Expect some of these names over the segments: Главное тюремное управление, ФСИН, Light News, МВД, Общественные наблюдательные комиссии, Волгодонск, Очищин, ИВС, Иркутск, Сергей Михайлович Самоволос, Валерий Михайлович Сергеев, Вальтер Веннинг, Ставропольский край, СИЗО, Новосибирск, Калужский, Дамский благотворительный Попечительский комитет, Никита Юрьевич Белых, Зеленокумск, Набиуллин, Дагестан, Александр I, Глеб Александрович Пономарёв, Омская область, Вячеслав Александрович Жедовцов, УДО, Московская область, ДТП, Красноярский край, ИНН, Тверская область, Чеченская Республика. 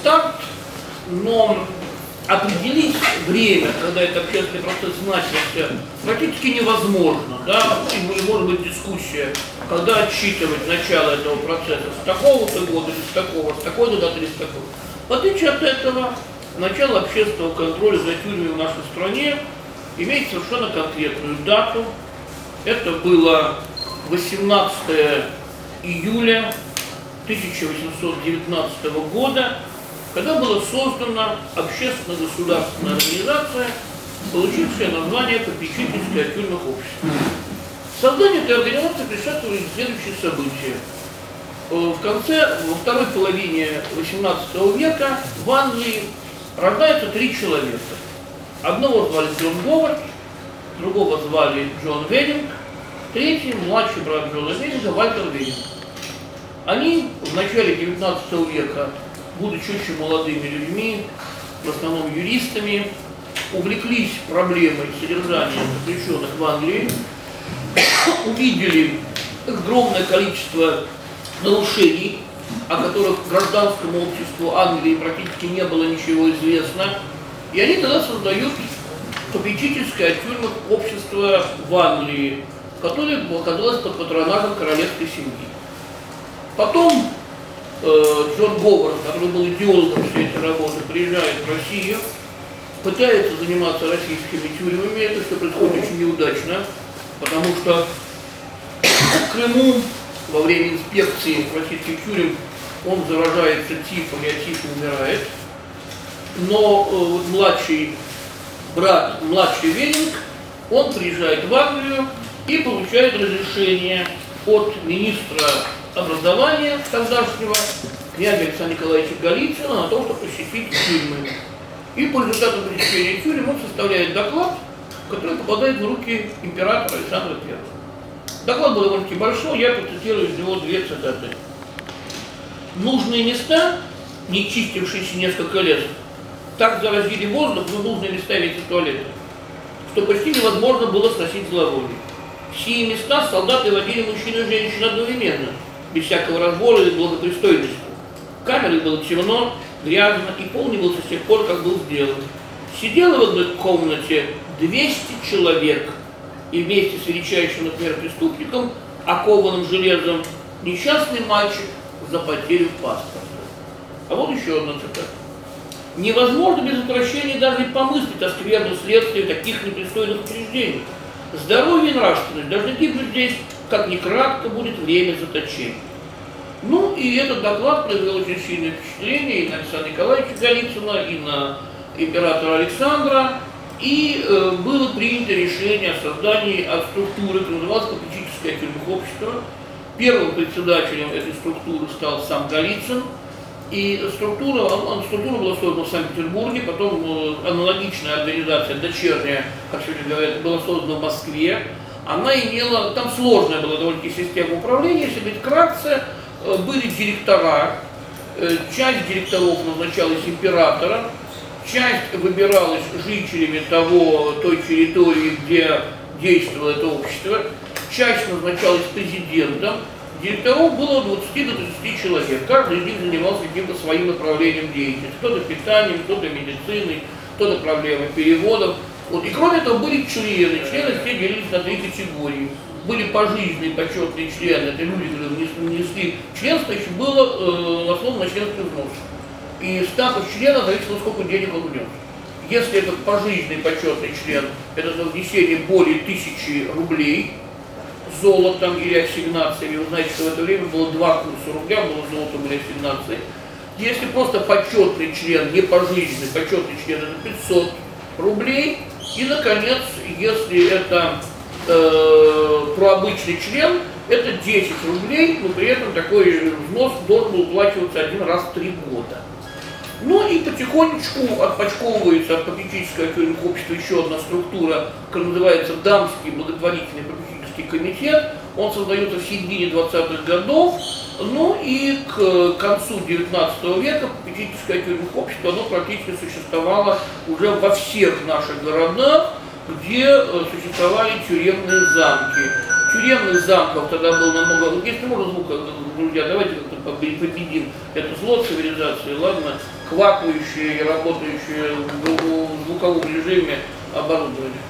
старт, но определить время, когда этот общественный процесс начался, практически невозможно, да, и может быть дискуссия, когда отсчитывать начало этого процесса с такого-то года или с такого, с такой-то даты или с такой. В отличие от этого, начало общественного контроля за тюрьмами в нашей стране имеет совершенно конкретную дату. Это было 18 июля 1819 года, когда была создана общественно-государственная организация, получившая название «Попечительское о тюрьмах общество». Создание этой организации предшествовали следующие события. Во второй половине XVIII века в Англии рождаются три человека. Одного звали Джон Говард, другого звали Джон Веннинг, третий младший брат Джона Веннинга Вальтер Веннинг. Они в начале XIX века, будучи очень молодыми людьми, в основном юристами, увлеклись проблемой содержания заключенных в Англии, увидели огромное количество нарушений, о которых гражданскому обществу Англии практически не было ничего известно, и они тогда создают попечительское о тюрьмах общество в Англии, которое оказалось под патронажем королевской семьи. Потом Джон Говард, который был идеологом всей этой работы, приезжает в Россию, пытается заниматься российскими тюрьмами, это все происходит очень неудачно, потому что в Крыму во время инспекции российских тюрем он заражается тифом, и от тифа умирает. Но младший брат, младший Веннинг, он приезжает в Англию и получает разрешение от министра образования тогдашнего князя Александра Николаевича Голицына на то, чтобы посетить тюрьмы. И по результату посещения тюрем он составляет доклад, который попадает в руки императора Александра I. Доклад был довольно-таки большой, я процитирую из него две цитаты. «Нужные места, не чистившиеся несколько лет, так заразили воздух, но нужные места вместо туалета, что почти невозможно было сносить зловоние. Все места солдаты водили мужчин и женщин одновременно, без всякого разбора и благопристойности. В камере было темно, грязно и пол не был со тех пор, как был сделан. Сидело в одной комнате 200 человек, и вместе с величайшим, например, преступником, окованным железом, несчастный мальчик за потерю паспорта». А вот еще одна цитата. «Невозможно без отвращения даже и помыслить о скверном следствии таких непристойных учреждений. Здоровье и нравственность должны гибнуть здесь, как ни кратко будет время заточения». Ну и этот доклад произвел очень сильное впечатление и на Александра Николаевича Голицына, и на императора Александра. И было принято решение о создании структуры, которая называлась «Попечительское о тюрьмах общество». Первым председателем этой структуры стал сам Голицын. И структура была создана в Санкт-Петербурге, потом аналогичная организация, дочерняя, как сегодня говорят, была создана в Москве. Она имела, там сложная была довольно-таки система управления, если быть вкратце, были директора, часть директоров назначалась императором, часть выбиралась жителями той территории, где действовало это общество, часть назначалась президентом, директоров было от 20 до 30 человек, каждый из них занимался каким-то своим направлением деятельности, кто-то питанием, кто-то медициной, кто-то проблемой переводов. Вот. И кроме этого были члены все делились на три категории. Были пожизненные почетные члены, это люди, которые внесли членство, еще было основано на членский взнос. И статус члена зависел, сколько денег он внес. Если этот пожизненный почетный член, это за внесение более 1000 рублей золотом или ассигнациями, вы знаете, что в это время было два курса рубля, было золотом или ассигнацией. Если просто почетный член, не пожизненный, почетный член, это 500 рублей. И, наконец, если это прообычный член, это 10 рублей, но при этом такой взнос должен был уплачиваться один раз в 3 года. Ну и потихонечку отпочковывается от попечительского о тюрьмах общества еще одна структура, которая называется Дамский благотворительный Попечительский комитет. Он создается в середине 20-х годов, ну и к концу 19 века попечительское о тюрьмах общество оно практически существовало уже во всех наших городах, где существовали тюремные замки. Тюремных замков тогда было намного... Если можно звук, друзья, давайте как-то как бы и победим эту зло цивилизации, ладно, квакающие и работающие в звуковом режиме оборудование.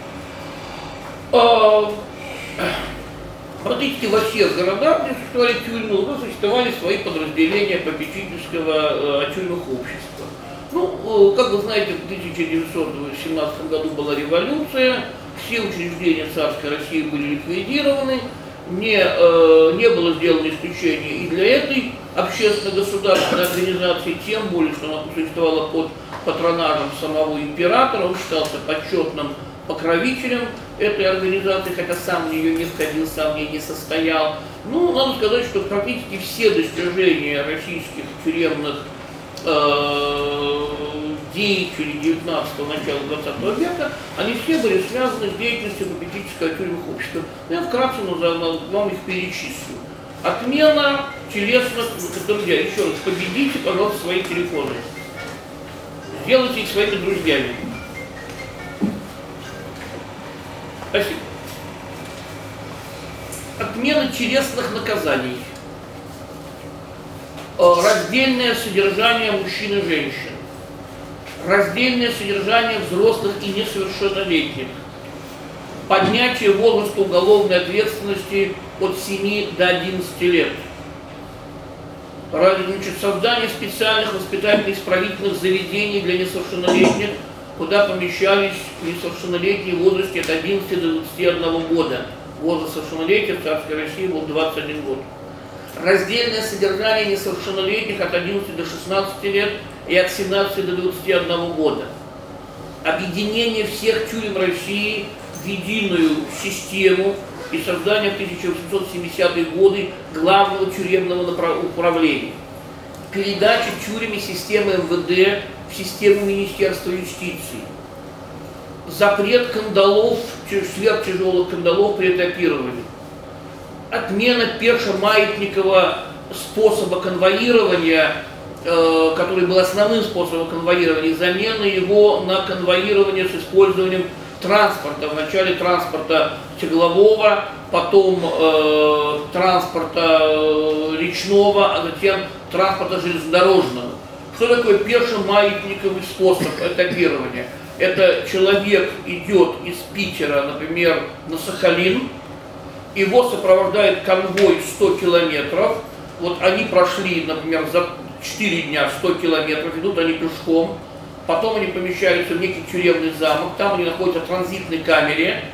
Практически во всех городах, где существовали тюрьмы, у нас существовали свои подразделения попечительского о тюрьмах общества. Ну, как вы знаете, в 1917 году была революция, все учреждения царской России были ликвидированы, не было сделано исключение и для этой общественно-государственной организации, тем более, что она существовала под патронажем самого императора, он считался почетным покровителем этой организации, хотя сам в нее не входил, сам в ней не состоял. Ну, надо сказать, что практически все достижения российских тюремных деятелей 19-го, начала 20 века, они все были связаны с деятельностью попечительского о тюрьмах общества. Я вкратце вам их перечислю. Отмена телесных, друзья, еще раз, победите, пожалуйста, свои телефоны. Сделайте их своими друзьями. Спасибо. Отмена телесных наказаний. Раздельное содержание мужчин и женщин. Раздельное содержание взрослых и несовершеннолетних. Поднятие возраста уголовной ответственности от 7 до 11 лет. Значит, создание специальных воспитательно-исправительных заведений для несовершеннолетних, куда помещались несовершеннолетние в возрасте от 11 до 21 года. Возраст совершеннолетия в царской России был 21 год. Раздельное содержание несовершеннолетних от 11 до 16 лет и от 17 до 21 года. Объединение всех тюрем России в единую систему и создание в 1870-е годы главного тюремного управления. Передача тюрьмы системы МВД в систему Министерства юстиции. Запрет кандалов, сверхтяжелых кандалов при этапировании. Отмена пешемаятникового способа конвоирования, который был основным способом конвоирования, замена его на конвоирование с использованием транспорта. Вначале транспорта тяглового, потом транспорта речного, а затем транспорта железнодорожного. Что такое пешемаятниковый способ этапирования? Это человек идет из Питера, например, на Сахалин, его сопровождает конвой 100 километров, вот они прошли, например, за 4 дня 100 километров, идут они пешком, потом они помещаются в некий тюремный замок, там они находятся в транзитной камере,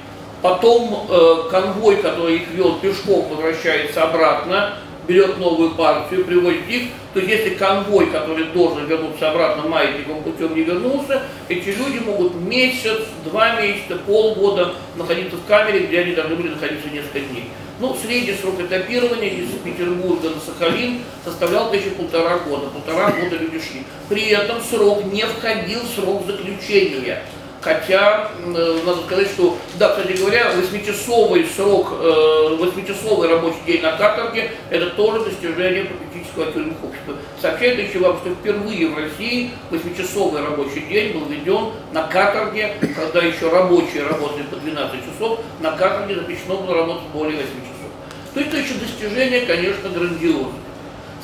потом конвой, который их вел пешком, возвращается обратно, берет новую партию, приводит их, то есть если конвой, который должен вернуться обратно маятниковым путем, не вернулся, эти люди могут месяц, 2 месяца, полгода находиться в камере, где они должны были находиться несколько дней. Ну, средний срок этапирования из Петербурга на Сахалин составлял еще 1,5 года. 1,5 года люди шли. При этом срок не входил в срок заключения. Хотя, надо сказать, что, да, кстати говоря, 8-часовый срок, 8-часовый рабочий день на каторге – это тоже достижение попечительского о тюрьмах общества. Сообщает еще вам, что впервые в России 8-часовый рабочий день был введен на каторге, когда еще рабочие работали по 12 часов, на каторге запрещено было работать более 8 часов. То есть это еще достижение, конечно, грандиозное.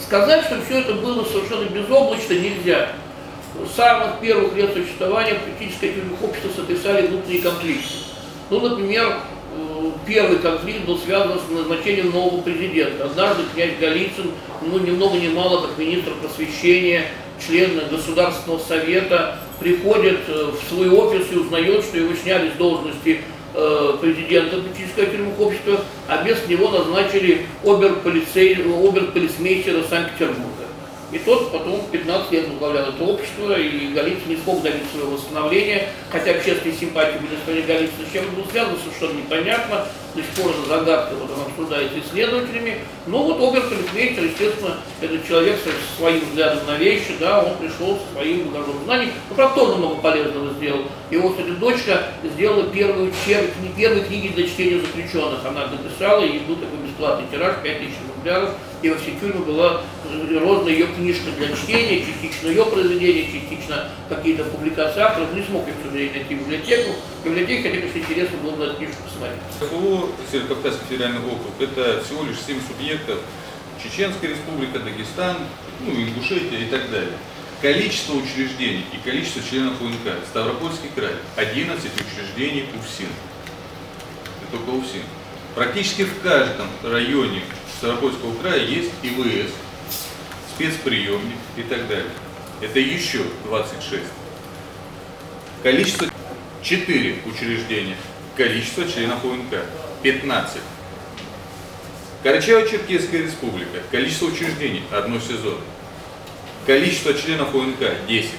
Сказать, что все это было совершенно безоблачно, нельзя. С самых первых лет существования попечительское о тюрьмах общества сотрясали внутренние конфликты. Ну, например, первый конфликт был связан с назначением нового президента. Однажды князь Голицын, ну, ни много ни мало, как министр просвещения, член Государственного совета, приходит в свой офис и узнает, что его сняли с должности президента попечительского о тюрьмах общества, а вместо него назначили оберполицмейстера Санкт-Петербурга. И тот потом 15 лет возглавлял это общество, и Голицын не смог добиться своего восстановления, хотя общественные симпатии были стороны Голицына, с чем он был связан, совершенно непонятно, до сих пор же загадка, вот она обсуждается исследователями. Но вот оберполицмейстер, естественно, этот человек со своим взглядом на вещи, да, он пришел со своим багажом знаний, но правда тоже много полезного сделал. Его, кстати, дочка сделала первые книги для чтения заключенных, она написала, и был такой бесплатный тираж, 5000 экземпляров, и во всей тюрьме была розная ее книжка для чтения, частично ее произведения, частично какие-то публикации авторов. Не смог я, к сожалению, найти библиотеку. Библиотека, хотя, конечно, интересно было бы эту книжку посмотреть. ФСИН, Северо-Кавказский федеральный округ, это всего лишь 7 субъектов, Чеченская Республика, Дагестан, ну, Ингушетия и так далее. Количество учреждений и количество членов ОНК. Ставропольский край. 11 учреждений УФСИН. Это только УФСИН. Практически в каждом районе Ставропольского края есть ИВС, спецприемник и так далее. Это еще 26. Количество 4 учреждения. Количество членов ОНК. 15. Карачаево-Черкесская Республика. Количество учреждений. 1 СИЗО. Количество членов ОНК 10.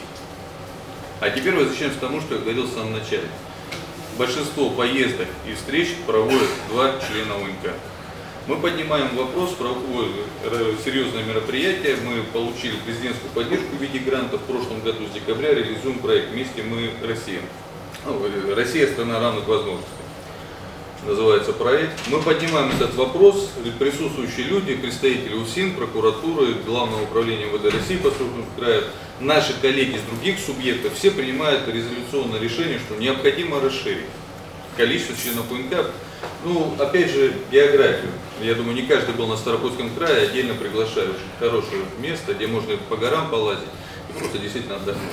А теперь возвращаемся к тому, что я говорил в самом начале. Большинство поездок и встреч проводят 2 члена ОНК. Мы поднимаем вопрос, проводим серьезное мероприятие. Мы получили президентскую поддержку в виде гранта. В прошлом году с декабря реализуем проект «Вместе мы Россия». «Россия – страна равных возможностей» называется проект. Мы поднимаем этот вопрос, присутствующие люди, представители УФСИН, прокуратуры, Главного управления МВД России по Ставропольскому краю, наши коллеги из других субъектов, все принимают резолюционное решение, что необходимо расширить количество членов ОНК. Ну, опять же, географию. Я думаю, не каждый был на Ставропольском крае, отдельно приглашаю. Очень хорошее место, где можно по горам полазить и просто действительно отдохнуть.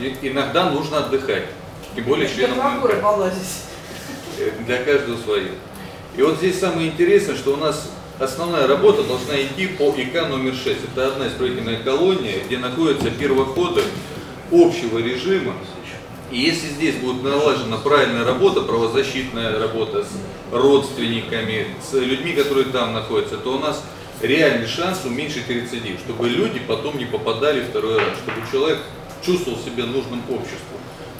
И иногда нужно отдыхать, тем более членов ОНК. Для каждого свое. И вот здесь самое интересное, что у нас основная работа должна идти по ИК номер 6. Это одна строительная колония, где находятся первоходы общего режима. И если здесь будет налажена правильная работа, правозащитная работа с родственниками, с людьми, которые там находятся, то у нас реальный шанс уменьшить рецидив, чтобы люди потом не попадали второй раз, чтобы человек чувствовал себя нужным обществу.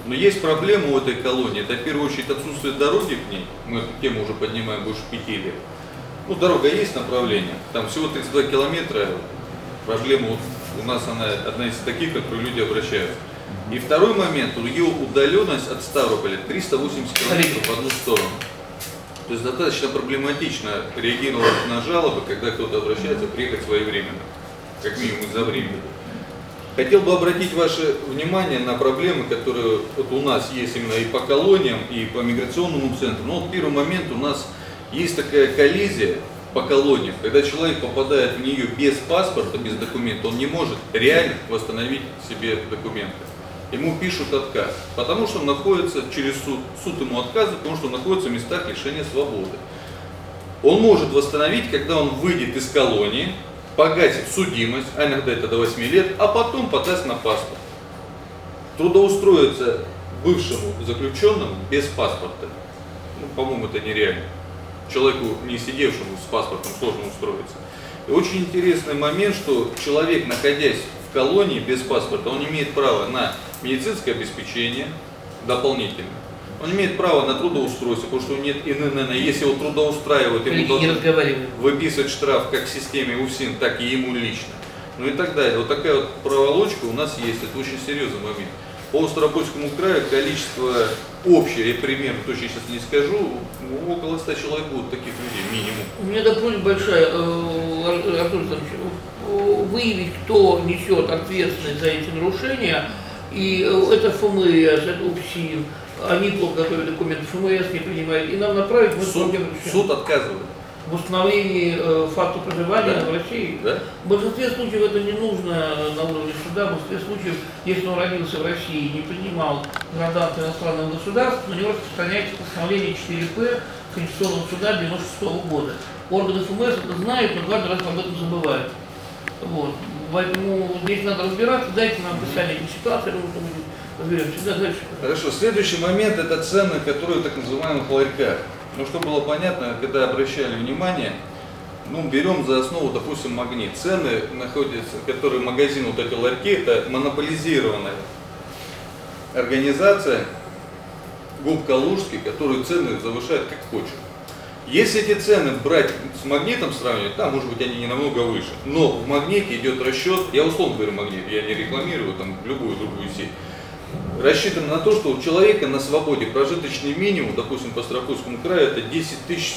Но есть проблема у этой колонии, это в первую очередь отсутствие дороги к ней, мы эту тему уже поднимаем больше 5 лет. Ну, дорога есть, направление, там всего 32 километра, проблема у нас она одна из таких, к которой люди обращаются. И второй момент, ее удаленность от Ставрополя 380 километров в одну сторону. То есть достаточно проблематично реагировать на жалобы, когда кто-то обращается, приехать своевременно, как минимум за время. Хотел бы обратить ваше внимание на проблемы, которые вот у нас есть именно и по колониям, и по миграционному центру. Но вот первый момент у нас есть такая коллизия по колониям, когда человек попадает в нее без паспорта, без документа, он не может реально восстановить себе документы. Ему пишут отказ, потому что он находится через суд. Суд ему отказывает, потому что он находится в местах лишения свободы. Он может восстановить, когда он выйдет из колонии, погасит судимость, а иногда это до 8 лет, а потом подаст на паспорт. Трудоустроиться бывшему заключенному без паспорта, ну, по-моему, это нереально. Человеку, не сидевшему с паспортом, сложно устроиться. И очень интересный момент, что человек, находясь в колонии без паспорта, он имеет право на медицинское обеспечение дополнительное. Он имеет право на трудоустройство, потому что нет ИНН. Если его трудоустраивают, ему выписывать штраф как в системе УФСИН, так и ему лично. Ну и так далее. Вот такая вот проволочка у нас есть. Это очень серьезный момент. По Ставропольскому краю количество общее, примерно, точно сейчас не скажу, около 100 человек будут таких людей, минимум. У меня такая просьба большая, Артур Александрович, выявить, кто несет ответственность за эти нарушения. И это ФМС, это УФСИН. Они плохо готовят документы, ФМС не принимает, и нам направить мы суд отказывает в установлении факта проживания, да, в России. Да? В большинстве случаев это не нужно на уровне суда. В большинстве случаев, если он родился в России и не принимал гражданство иностранного государства, на него распространяется постановление 4П Конституционного суда 1996 года. Органы ФМС это знают, но каждый раз об этом забывают. Вот. Поэтому здесь надо разбираться, дайте нам описание этой ситуации. Хорошо, следующий момент – это цены, которые так называемых ларьках. Ну, чтобы было понятно, когда обращали внимание, ну, берем за основу, допустим, Магнит. Цены, находятся, которые магазин, вот эти ларьки, это монополизированная организация ГУП Калужский, которую цены завышают как хочет. Если эти цены брать с Магнитом сравнивать, да, может быть, они не намного выше, но в Магните идет расчет, я условно говорю Магнит, я не рекламирую там любую другую сеть, рассчитано на то, что у человека на свободе прожиточный минимум, допустим, по Ставропольскому краю, это 10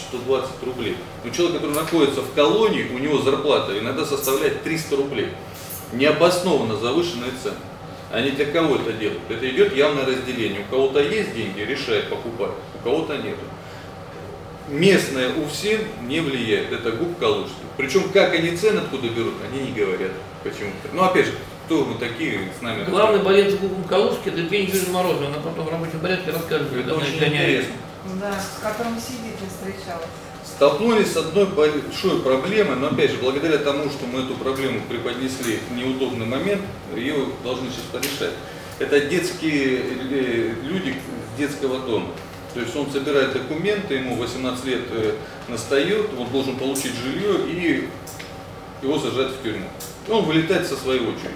120 рублей. Но человек, который находится в колонии, у него зарплата иногда составляет 300 рублей. Необоснованно завышенные цены. Они для кого это делают? Это идет явное разделение. У кого-то есть деньги, решает покупать, у кого-то нет. местное УФСИН не влияет, это ГУП Калужский. Причем как они цены откуда берут, они не говорят почему-то. Ну опять же, кто мы такие с нами... Главный болец ГУП Калужский это Юрий Морозов, она потом в рабочем порядке рассказывает. Это очень интересно. Да, с которым сидите встречалась. Столкнулись с одной большой проблемой, но опять же, благодаря тому, что мы эту проблему преподнесли в неудобный момент, ее должны сейчас порешать. Это детские люди детского дома. То есть он собирает документы, ему 18 лет настает, он должен получить жилье и его сажают в тюрьму. Он вылетает со своей очереди.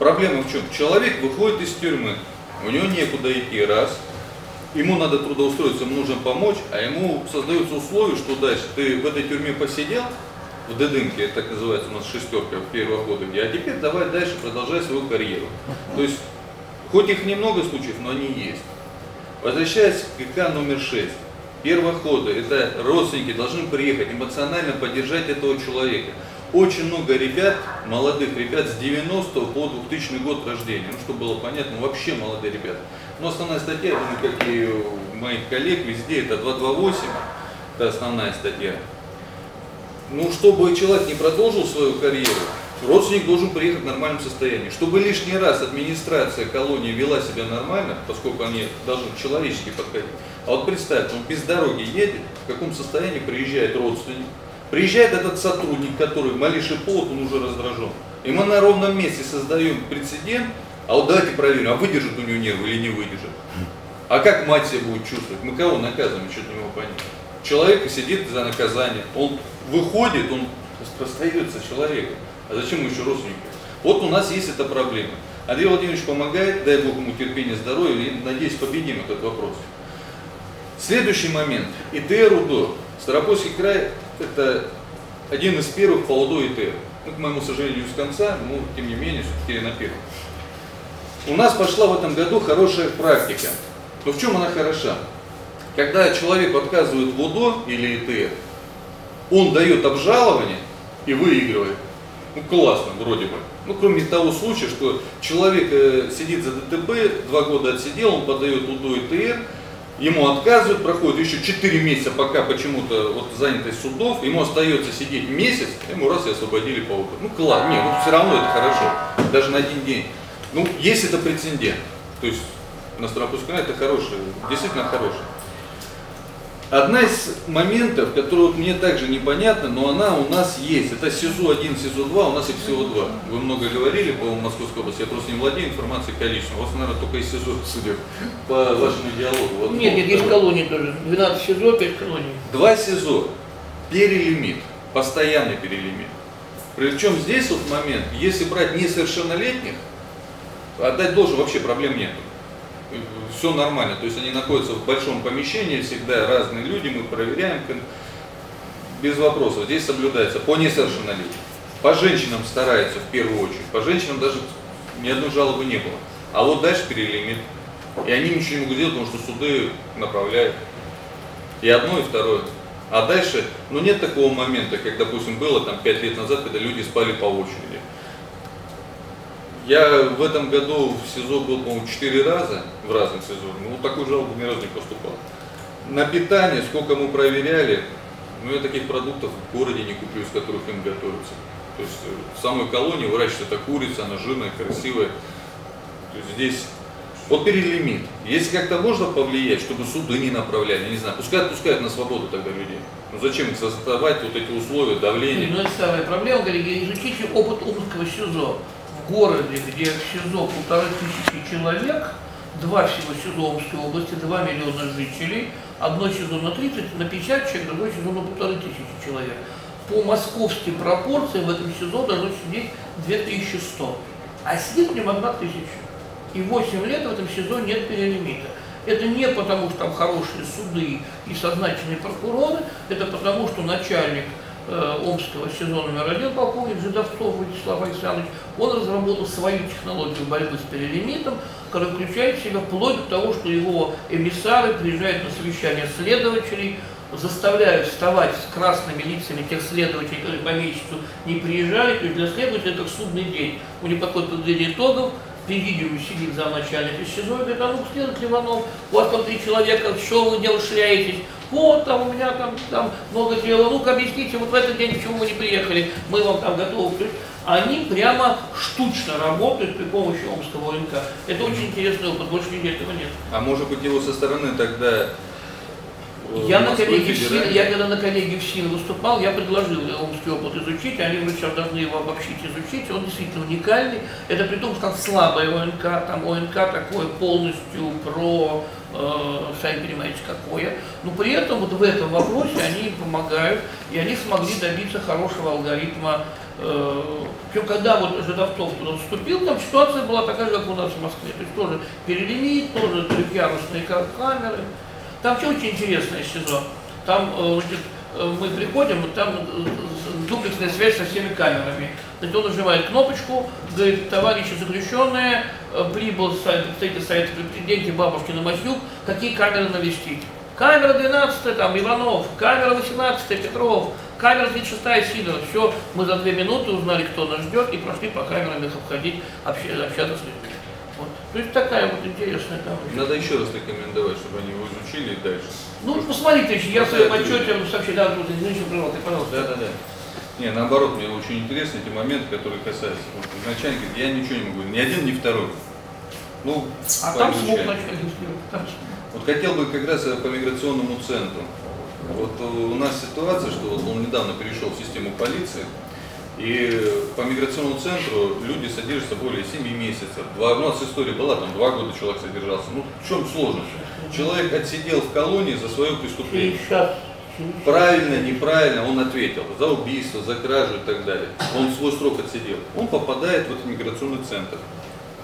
Проблема в чем? Человек выходит из тюрьмы, у него некуда идти, раз. Ему надо трудоустроиться, ему нужно помочь, а ему создаются условия, что дальше ты в этой тюрьме посидел, в Дедынке, так называется у нас шестерка в первые годы, а теперь давай дальше продолжай свою карьеру. То есть, хоть их немного случаев, но они есть. Возвращаясь к КК номер 6, первоходы, это родственники должны приехать, эмоционально поддержать этого человека. Очень много ребят, молодых ребят с 90 по 2000 год рождения, ну, чтобы было понятно, вообще молодые ребята. Но основная статья, я думаю, как и у моих коллег везде, это 228, это основная статья. Ну, чтобы человек не продолжил свою карьеру, родственник должен приехать в нормальном состоянии. Чтобы лишний раз администрация колонии вела себя нормально, поскольку они должны человечески подходить. А вот представьте, он без дороги едет, в каком состоянии приезжает родственник. Приезжает этот сотрудник, который малейший повод, он уже раздражен. И мы на ровном месте создаем прецедент, а вот давайте проверим, а выдержит у него нервы или не выдержит. А как мать себя будет чувствовать? Мы кого наказываем, что-то не могу понять. Человек сидит за наказание, он выходит, он расстается с человеком. А зачем еще родственники? Вот у нас есть эта проблема. Андрей Владимирович помогает, дай Бог ему терпения, здоровья, и, надеюсь, победим этот вопрос. Следующий момент. ИТР УДО. Ставропольский край – это один из первых по УДО ИТР. Ну, к моему сожалению, с конца, но, тем не менее, все-таки на первом. У нас пошла в этом году хорошая практика. Но в чем она хороша? Когда человеку отказывают в УДО или ИТР, он дает обжалование и выигрывает. Ну, классно, вроде бы. Ну, кроме того случая, что человек сидит за ДТП, 2 года отсидел, он подает УДО и ТР, ему отказывают, проходит еще 4 месяца, пока почему-то вот, занятость судов, ему остается сидеть месяц, ему раз и освободили по УДО. Ну, классно, нет, ну, все равно это хорошо, даже на 1 день. Ну, есть это прецедент, то есть на Ставропольском крае это хорошее, действительно хорошее. Одна из моментов, которая мне также непонятна, но она у нас есть. Это СИЗО-1, СИЗО-2, у нас их всего 2. Вы много говорили по Московской области, я просто не владею информацией количеством. У вас, наверное, только из СИЗО, судя по вашему диалогу. Вот нет, нет, есть колонии тоже. 12 СИЗО, 5 колоний. 2 СИЗО. Перелимит. Постоянный перелимит. Причем здесь вот момент, если брать несовершеннолетних, отдать должен, вообще проблем нет. Все нормально, то есть они находятся в большом помещении, всегда разные люди, мы проверяем, без вопросов, здесь соблюдается по несовершеннолетним. По женщинам стараются в первую очередь, по женщинам даже ни одной жалобы не было. А вот дальше перелимит, и они ничего не могут делать, потому что суды направляют и одно, и второе. А дальше, ну нет такого момента, как, допустим, было там 5 лет назад, когда люди спали по очереди. Я в этом году в СИЗО был, по-моему, 4 раза в разных СИЗО, ну такую жалобу ни разу не поступал. На питание, сколько мы проверяли, ну я таких продуктов в городе не куплю, из которых им готовятся. То есть в самой колонии выращивается курица, она жирная, красивая. То есть здесь вот перелимит. Если как-то можно повлиять, чтобы суды не направляли, я не знаю, пускай отпускают на свободу тогда людей. Ну зачем их создавать, вот эти условия, давление? Ну это самая проблема, коллеги, изучите опыт Омского СИЗО. В городе, где СИЗО 1500 человек, 2 всего СИЗО Омской области, 2 миллиона жителей, одно СИЗО на 30, на 50 человек, другое СИЗО на 1500 человек. По московским пропорциям в этом СИЗО должно сидеть 2100, а сидит в нем 1000. И 8 лет в этом СИЗО нет перелимита. Это не потому, что там хорошие суды и сознательные прокуроры, это потому, что начальник Омского СИЗО №1 полковник Жедовцов Вячеслав Александрович, он разработал свою технологию борьбы с перелимитом, которая включает в себя вплоть до того, что его эмиссары приезжают на совещание следователей, заставляют вставать с красными лицами тех следователей, которые по месяцу не приезжали, то есть для следователей это судный день. У них подходит подведение итогов, Привидию сидит замначальник исчезает, говорит, а ну, следователь Иванов, у вас там 3 человека, что вы делаете, шляетесь? Вот там у меня там много тела, ну-ка объясните, вот в этот день, почему мы не приехали, мы вам там готовы. Они прямо штучно работают при помощи Омского ОНК. Это очень интересный опыт, больше нигде этого нет. А может быть его со стороны тогда... Я когда на коллегии ФСИН выступал, я предложил омский опыт изучить, они говорят, сейчас должны его обобщить, изучить, он действительно уникальный. Это при том, что там слабое ОНК, там ОНК такое полностью про, сами понимаете, какое. Но при этом вот в этом вопросе они помогают, и они смогли добиться хорошего алгоритма. Когда вот Жедовцов туда вступил, там ситуация была такая же, как у нас в Москве. То есть тоже перелимит, тоже трехъярусные камеры. Там все очень интересное СИЗО. Там мы приходим, там дуплексная связь со всеми камерами. Значит, он нажимает кнопочку, говорит, товарищи заключенные, прибыл представитель Совета при президенте Бабушкин и Масюк, какие камеры навестить. Камера 12, там Иванов, камера 18, Петров, камера 36, Сидоров. Все, мы за 2 минуты узнали, кто нас ждет, и прошли по камерам их обходить, общаться с людьми. Вот. То есть такая вот интересная там. Надо еще раз рекомендовать, чтобы они его изучили и дальше. Ну, может, посмотрите, я своим отчетом сообщил, да, вот, извините, пожалуйста. Да. Не, наоборот, мне очень интересны эти моменты, которые касаются. Начальник говорит, я ничего не могу, ни один, ни второй. Ну, а там смог начальник сделать. Вот хотел бы как раз по миграционному центру. Вот у нас ситуация, что вот он недавно перешел в систему полиции. И по миграционному центру люди содержатся более 7 месяцев. У нас история была, там 2 года человек содержался. Ну, в чем сложность? Человек отсидел в колонии за свое преступление. Правильно, неправильно он ответил. За убийство, за кражу и так далее. Он свой срок отсидел. Он попадает в этот миграционный центр.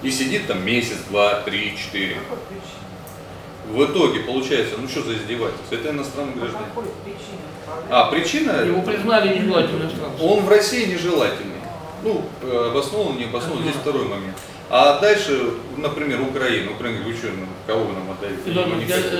И сидит там месяц, 2, 3, 4. В итоге получается, ну что за издевательство? Это иностранный гражданин. А причина? Его признали нежелательным. Он в России нежелательный. Ну, обоснован, не обоснован, здесь второй момент. А дальше, например, Украина. Украина, вы что, кого вы нам отдаете?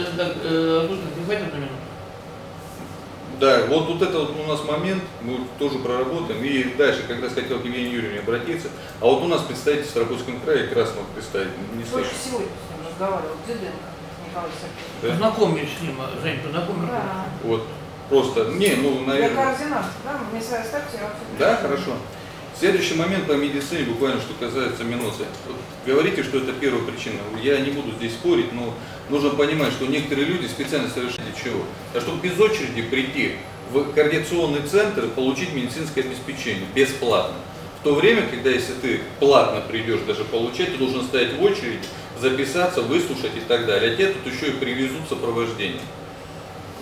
Да, вот это вот у нас момент, мы тоже проработаем. И дальше, как раз хотел к Евгению Юрьевне обратиться. А вот у нас представитель в Ставропольском крае, красного представителя. Только сегодня с ним разговаривал, Дзиденко. Знакомый с ним, Жень, познакомился. Вот. Просто, наверное. Для координат, да? Мне свои ставьте, да, хорошо. Следующий момент по медицине, буквально, что касается минусы. Вот, говорите, что это первая причина. Я не буду здесь спорить, но нужно понимать, что некоторые люди специально совершили чего? А чтобы без очереди прийти в координационный центр и получить медицинское обеспечение бесплатно. В то время, когда если ты платно придешь даже получать, ты должен стоять в очереди, записаться, выслушать и так далее. А те тут еще и привезут сопровождение.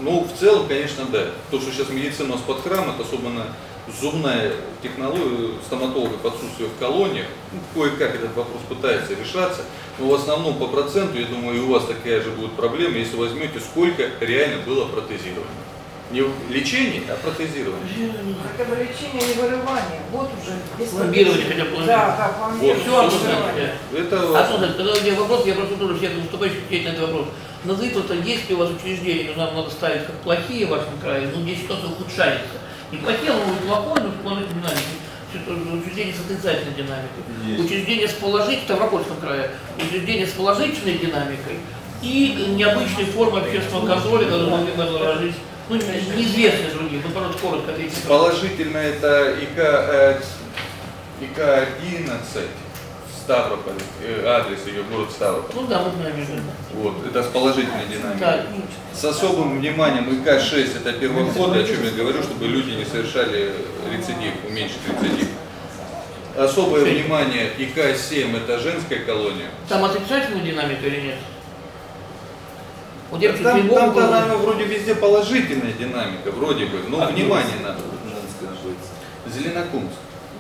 Ну, в целом, конечно, да. То, что сейчас медицина у нас под храм, особенно зубная технология, стоматологов отсутствие в колониях, ну, кое-как этот вопрос пытается решаться, но в основном по проценту, я думаю, и у вас такая же будет проблема, если возьмете, сколько реально было протезировано. Не лечение, а протезирование. Хотя бы лечение и вырывание. Вот уже. Пломбирование хотя бы. Да, пломбирование. А слушайте, когда у меня вопрос, я просто тоже всех выступающих ответить на этот вопрос. Назовите, вот, есть ли у вас учреждения, но нам надо ставить как плохие в вашем крае, но здесь что-то ухудшается. Не плохие, но плохое, но склонны к динамике. Учреждения с отрицательной динамикой. Учреждения с положительной, в Ставропольском крае, учреждения с положительной динамикой и необычной формы общественного контроля, которые могли бы разложить. Ну, неизвестные другие, ну, пожалуйста, коротко ответьте. Положительно это ИК-11 Ставрополь, адрес ее город Ставрополь. Ну да, мы знаем. Вот, это с положительной динамикой. Да. С особым вниманием ИК-6 это первоходы, о чем я говорю, чтобы люди не совершали рецидив, уменьшить рецидив. Особое внимание ИК-7 это женская колония. Там отрицательную динамику или нет? Там наверное, вроде везде положительная динамика, вроде бы, но внимание надо. Зеленокумск.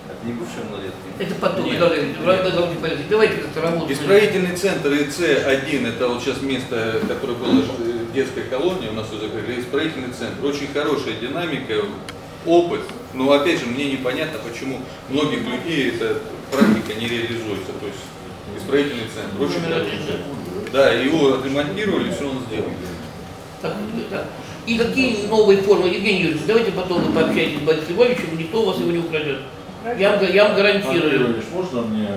Это не бывшие малолетки? Это потом. Нет. Давайте как-то работаем. Исправительный центр ИЦ-1, это вот сейчас место, которое было в детской колонии, у нас уже закрыли, исправительный центр. Очень хорошая динамика, опыт, но опять же мне непонятно, почему многих людей эта практика не реализуется. То есть исправительный центр очень хороший. Да, его отремонтировали, все он сделал. Так. И какие новые формы, Евгений Юрьевич, давайте потом вы пообщаетесь с Борисом Львовичем, никто у вас его не украдет. Я вам гарантирую. Андрей Ильич, можно мне...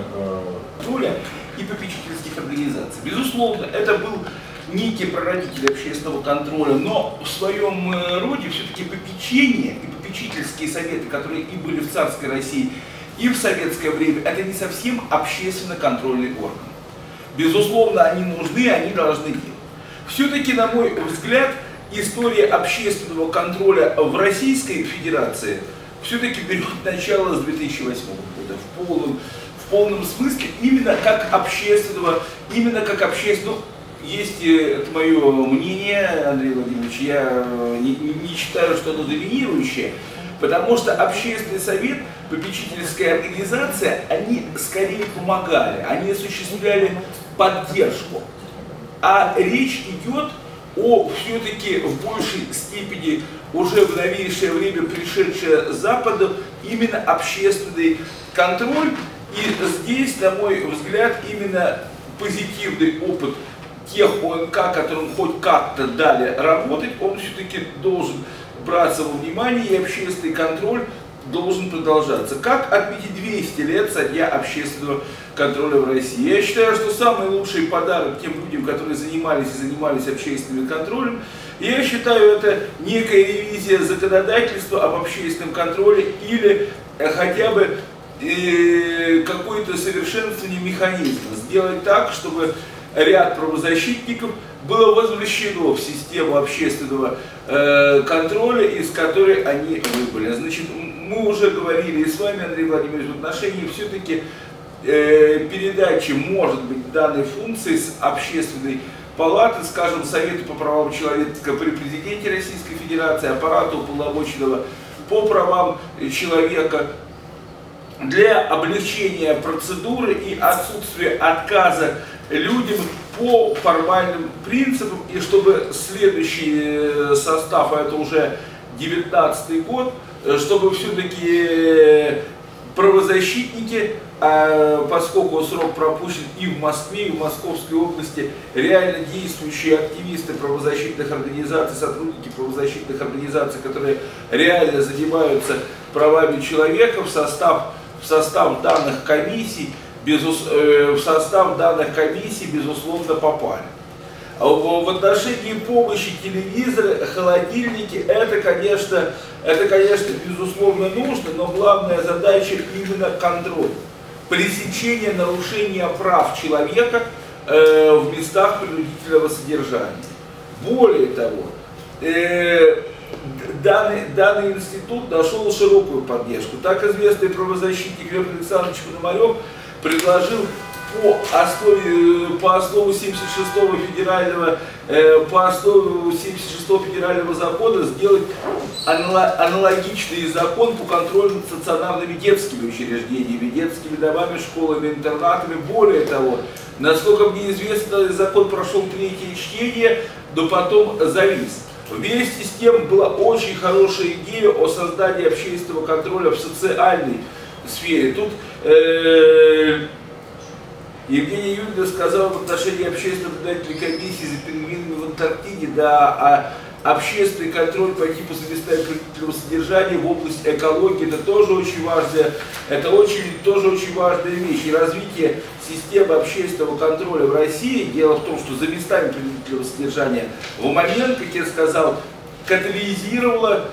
Туля, и попечительских организаций. Безусловно, это был некий прародитель общественного контроля, но в своем роде все-таки попечение и попечительские советы, которые и были в царской России, и в советское время, это не совсем общественно-контрольный орган. Безусловно, они нужны, они должны быть. Все-таки, на мой взгляд, история общественного контроля в Российской Федерации все-таки берет начало с 2008 года в полном смысле, именно как общественного, Есть это мое мнение, Андрей Владимирович, я не считаю, что оно доминирующее, потому что общественный совет, попечительская организация, они скорее помогали, они осуществляли поддержку. А речь идет о все-таки в большей степени уже в новейшее время пришедшее с Запада именно общественный контроль. И здесь, на мой взгляд, именно позитивный опыт тех ОНК, которым хоть как-то дали работать, он все-таки должен браться во внимание, и общественный контроль должен продолжаться. Как отметить 200 лет со дня общественного контроля в России? Я считаю, что самый лучший подарок тем людям, которые занимались и занимались общественным контролем, я считаю, это некая ревизия законодательства об общественном контроле или хотя бы какое-то совершенствование механизма. Сделать так, чтобы ряд правозащитников было возвращено в систему общественного контроля, из которой они выбыли. Значит, мы уже говорили и с вами, Андрей Владимирович, в отношении все-таки передачи, может быть, данной функции с общественной палаты, скажем, Совету по правам человека при президенте Российской Федерации, аппарату уполномоченного по правам человека, для облегчения процедуры и отсутствия отказа людям по формальным принципам, и чтобы следующий состав, а это уже 19-й год, чтобы все-таки правозащитники, поскольку срок пропущен и в Москве, и в Московской области, реально действующие активисты правозащитных организаций, сотрудники правозащитных организаций, которые реально занимаются правами человека, в состав данных комиссий, безусловно, попали. В отношении помощи телевизоры, холодильники, это, конечно, безусловно, нужно, но главная задача именно контроль. Пресечение нарушения прав человека в местах принудительного содержания. Более того, данный институт нашел широкую поддержку. Так известный правозащитник Глеб Александрович Пономарёв предложил по основу 76-го федерального закона сделать аналогичный закон по контролю над стационарными детскими учреждениями, детскими домами, школами, интернатами. Более того, насколько мне известно, закон прошел третье чтение, но потом завис. Вместе с тем была очень хорошая идея о создании общественного контроля в социальной сфере. Тут Евгения Юрьевна сказала в отношении общественной наблюдательной комиссии за пингвинами в Антарктиде, да, а общественный контроль по типу совместного содержания в области экологии, это тоже очень важная, вещь. И развитие системы общественного контроля в России, дело в том, что за местами принудительного содержания в момент, как я сказал, катализировало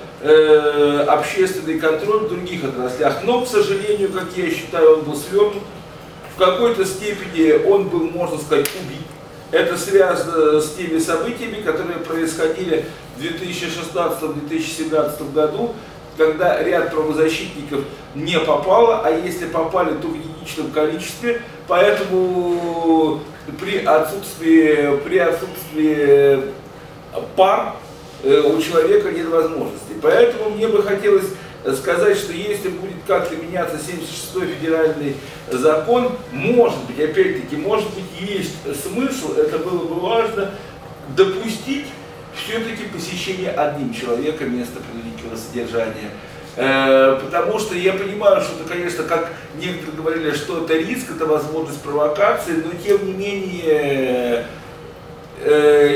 общественный контроль в других отраслях. Но, к сожалению, как я считаю, он был свернут. В какой-то степени он был, можно сказать, убит. Это связано с теми событиями, которые происходили в 2016-2017 году, когда ряд правозащитников не попало, а если попали, то в единичном количестве. Поэтому при отсутствии пар у человека нет возможности. Поэтому мне бы хотелось сказать, что если будет как-то меняться 76-й федеральный закон, может быть, опять-таки, есть смысл, это было бы важно, допустить все-таки посещение одним человеком места принудительного содержания. Потому что я понимаю, что это, конечно, как некоторые говорили, что это риск, это возможность провокации, но тем не менее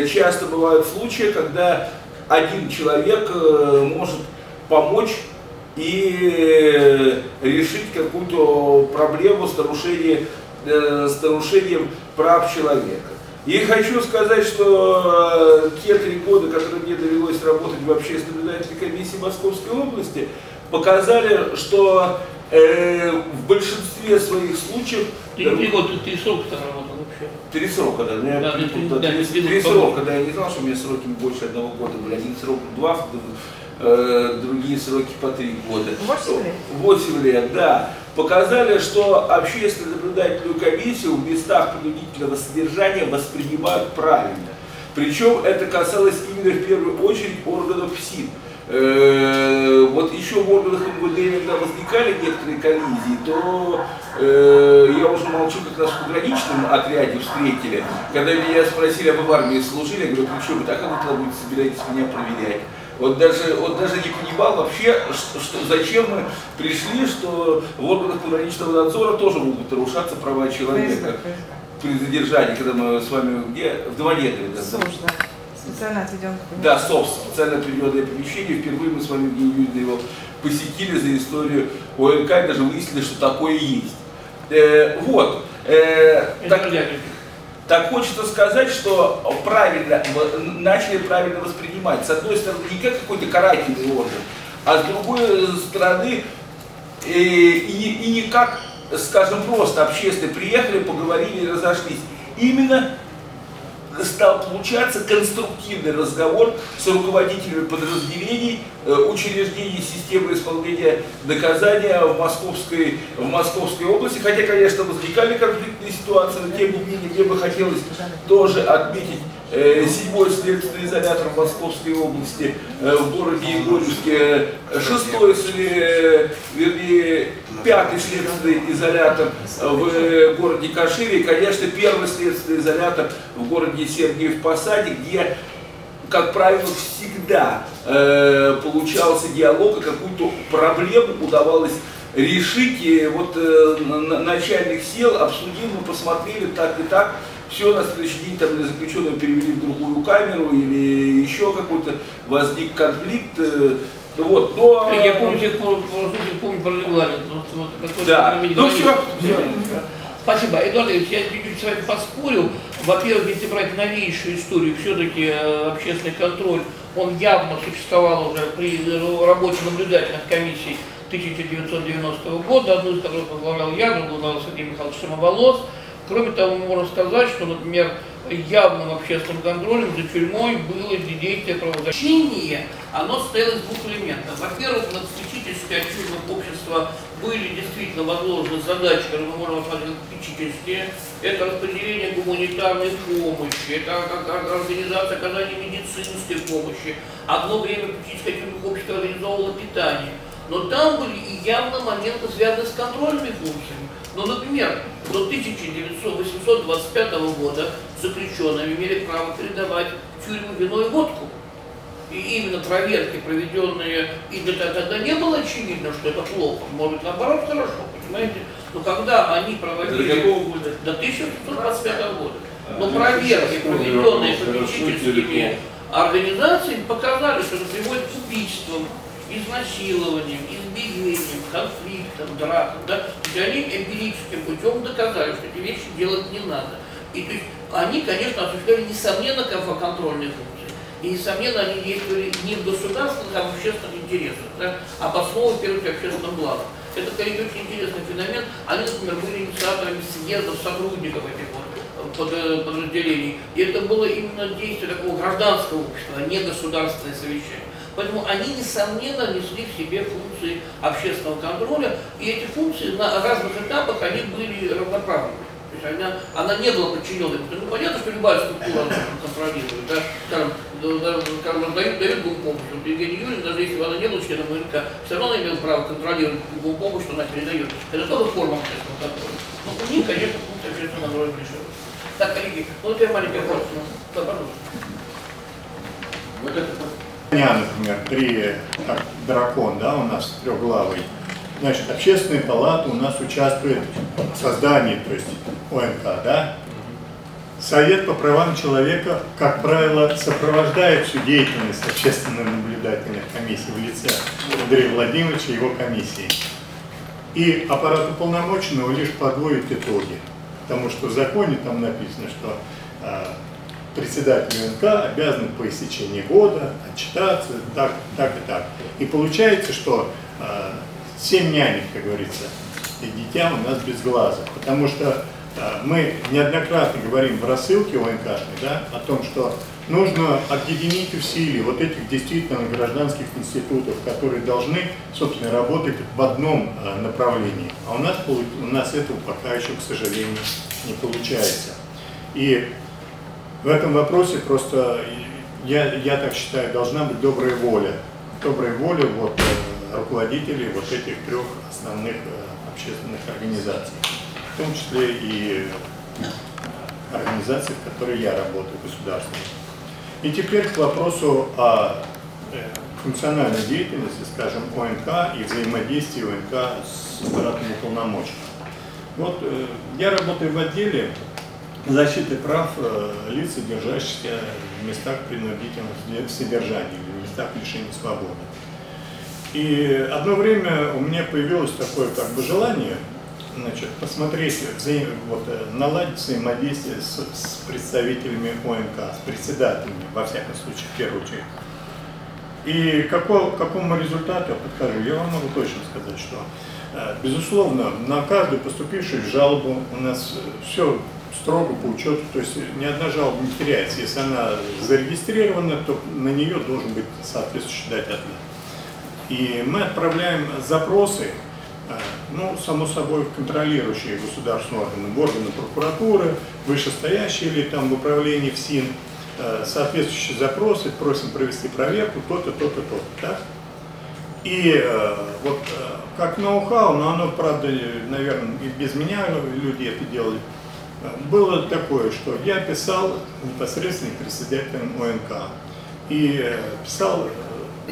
часто бывают случаи, когда один человек может помочь и решить какую-то проблему с нарушением с нарушением прав человека. И хочу сказать, что те 3 года, которые мне довелось работать в общественной наблюдательной комиссии Московской области, показали, что в большинстве своих случаев... Ты 3 срока работал вообще? 3 срока, да. Три срока, когда я не знал, что у меня сроки больше 1 года были. 1 срок 2, другие сроки по 3 года. 8 лет? 8 лет, да. Показали, что общественную наблюдательную комиссию в местах принудительного содержания воспринимают правильно. Причем это касалось именно в первую очередь органов ФСИН. Вот еще в органах МВД, когда возникали некоторые коллизии, то я уже молчу, как нас в пограничном отряде встретили. Когда меня спросили, а вы в армии служили, я говорю, ну что вы так будете, собираетесь меня проверять? Он даже не понимал вообще, зачем мы пришли, что в органах пограничного надзора тоже могут нарушаться права человека при задержании, когда мы с вами в Домодедово. Специально отведенное помещение. Да, СОВС, специально отведенное помещение. Впервые мы с вами, Евгений Юрьевна, его посетили за историю ОНК и даже выяснили, что такое есть. Так хочется сказать, что правильно, начали правильно воспринимать. С одной стороны, не как какой-то карательный орган, а с другой стороны, и не как, скажем, просто общественно приехали, поговорили и разошлись. Именно стал получаться конструктивный разговор с руководителями подразделений, учреждений системы исполнения наказания в Московской области. Хотя, конечно, возникали конфликтные ситуации, но тем не менее, мне бы хотелось тоже отметить 7-й следственный изолятор в Московской области, в городе Егорьевске, 5-й следственный изолятор в городе Кашире и, конечно, 1-й следственный изолятор в городе Сергиев Посаде, где, как правило, всегда получался диалог, и какую-то проблему удавалось решить. И вот начальник сел обсудил, мы посмотрели так и так, все, на следующий день там заключенного перевели в другую камеру или еще какой-то возник конфликт. Вот, но... Я помню, я помню про регламент. Да. Спасибо. Эдуард Ильич, я чуть-чуть с вами поспорил. Во-первых, если брать новейшую историю, все-таки общественный контроль, он явно существовал уже при работе наблюдательных комиссий 1990 года, одну из которых возглавлял я, другую Сергей Михайлович Самоволос. Кроме того, можно сказать, что, например, явным общественным контролем за тюрьмой было действие правозащитника. Оно состояло из 2 элементов. Во-первых, на попечительское о тюрьмах общество были действительно возложены задачи, которые можно назвать попечительские. Это распределение гуманитарной помощи, это организация оказания медицинской помощи. Одно время попечительское о тюрьмах общество организовывало питание. Но там были и явно моменты, связанные с контрольными функциями. Ну, например, до 1825 года заключенные имели право передавать в тюрьму вино и водку. И именно проверки, проведенные, и тогда не было очевидно, что это плохо, может быть, наоборот, хорошо, понимаете? Но когда они проводили до 1825 года, но проверки, проведенные попечительскими организациями, показали, что это приводит к убийствам, изнасилованием, избиением, конфликтом, драком, да, и они эмпирическим путем доказали, что эти вещи делать не надо. И то есть они, конечно, осуществляли, несомненно, контрольные функции. И, несомненно, они действовали не в государственных, а в общественных интересах, да, обосновывая, в первую очередь, общественным благом. Это, конечно, очень интересный феномен. Они, например, были инициаторами съездов сотрудников этих подразделений. И это было именно действие такого гражданского общества, а не государственное совещание. Поэтому они, несомненно, несли в себе функции общественного контроля, и эти функции на разных этапах они были равноправными. То есть она не была подчинена. Ну, понятно, что любая структура контролирует, да? Там дают помощь. Вот Евгений Юрьевич, даже если она не была членом ОНК, все равно она имела право контролировать любую помощь, что она передает. Это тоже форма общественного контроля. Но у них, конечно, функция общественного контроля решена. Так, коллеги, ну теперь маленький вопрос. Да, пожалуйста. Например, дракон, да, у нас трехглавый, значит, общественная палата у нас участвует в создании, то есть ОНК, да. Совет по правам человека, как правило, сопровождает всю деятельность общественной наблюдательной комиссии в лице Андрея Владимировича и его комиссии. И аппарат уполномоченного лишь подводит итоги. потому что в законе там написано, что председатель ОНК обязан по истечении года отчитаться так, так и так. И получается, что 7 нянек, как говорится, и дитя у нас без глаза, потому что мы неоднократно говорим в рассылке ОНКшной, да, о том, что нужно объединить усилия вот этих действительно гражданских институтов, которые должны, собственно, работать в одном направлении. А у нас этого пока еще, к сожалению, не получается. И в этом вопросе просто, я так считаю, должна быть добрая воля. Добрая воля вот руководителей вот этих трех основных общественных организаций, в том числе и организаций, в которой я работаю, государственной. И теперь к вопросу о функциональной деятельности, скажем, ОНК и взаимодействии ОНК с аппаратом уполномоченных. Вот я работаю в отделе защиты прав лиц, содержащихся в местах принудительного содержания, в местах лишения свободы. И одно время у меня появилось такое как бы желание, значит, посмотреть, наладить взаимодействие с представителями ОНК, с председателями, во всяком случае, в первую очередь. И к какому результату я подхожу, я вам могу точно сказать, что, безусловно, на каждую поступившую жалобу у нас все строго по учету, то есть ни одна жалоба не теряется. Если она зарегистрирована, то на нее должен быть соответствующий дать ответ. И мы отправляем запросы, ну, само собой, в контролирующие государственные органы, в органы прокуратуры, вышестоящие или там в управлении ФСИН, соответствующие запросы, просим провести проверку, то-то, то-то, то-то, да? И вот как ноу-хау, но оно, правда, наверное, и без меня люди это делали, было такое, что я писал непосредственно председателям ОНК и писал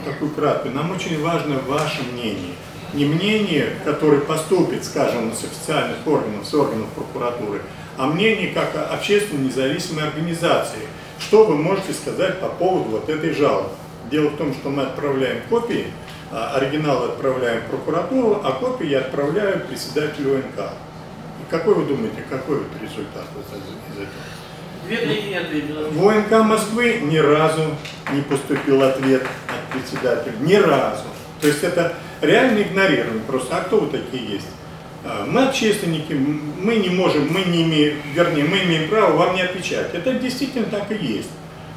такую краткую: нам очень важно ваше мнение. Не мнение, которое поступит, скажем, с официальных органов, с органов прокуратуры, а мнение как общественной независимой организации. Что вы можете сказать по поводу вот этой жалобы? Дело в том, что мы отправляем копии, оригиналы отправляем в прокуратуру, а копии я отправляю председателю ОНК. И какой вы думаете, какой вот результат из этого? В ОНК Москвы ни разу не поступил ответ от председателя. Ни разу. То есть это реально игнорирование просто. А кто вы такие есть? Мы общественники, мы не можем, мы не имеем, вернее, мы имеем право вам не отвечать. Это действительно так и есть.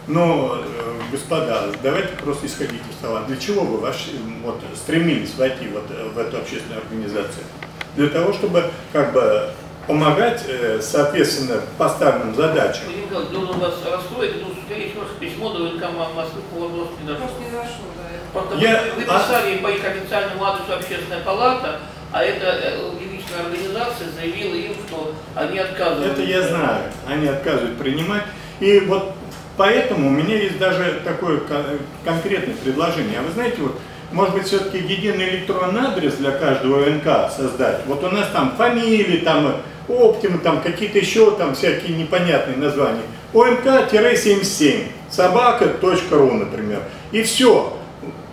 Но, господа, давайте просто исходить из того, для чего вы стремились войти в эту общественную организацию? Для того, чтобы как бы помогать, соответственно, поставленным задачам. Владимир Николаевич, должен вас расстроить, потому что, скорее всего, письмо до ВНК Москвы по вопросу не дошло. Просто вы писали по их официальному адресу «Общественная палата», а эта юридическая организация заявила им, что они отказывают. Это я знаю, они отказывают принимать. И вот поэтому у меня есть даже такое конкретное предложение. А вы знаете, вот, может быть, все-таки единый электронный адрес для каждого ОНК создать. Вот у нас там фамилии, там оптимы, там какие-то еще там всякие непонятные названия. ОНК-77, собака.ру, например. И все.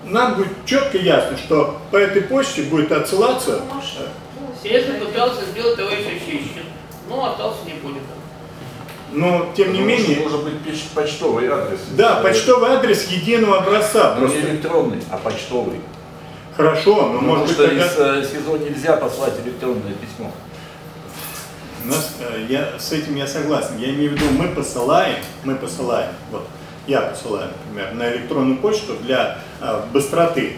Нам будет четко ясно, что по этой почте будет отсылаться. Серьезно пытался сделать товарищ Очищин, но остался не будет. Но, тем не менее... Может быть, пишет почтовый адрес. Да, почтовый адрес единого образца. Но не электронный, а почтовый. Хорошо, но может быть... Потому что тогда... из СИЗО нельзя послать электронное письмо. С этим я согласен. Я имею в виду, мы посылаем, вот я посылаю, например, на электронную почту для быстроты.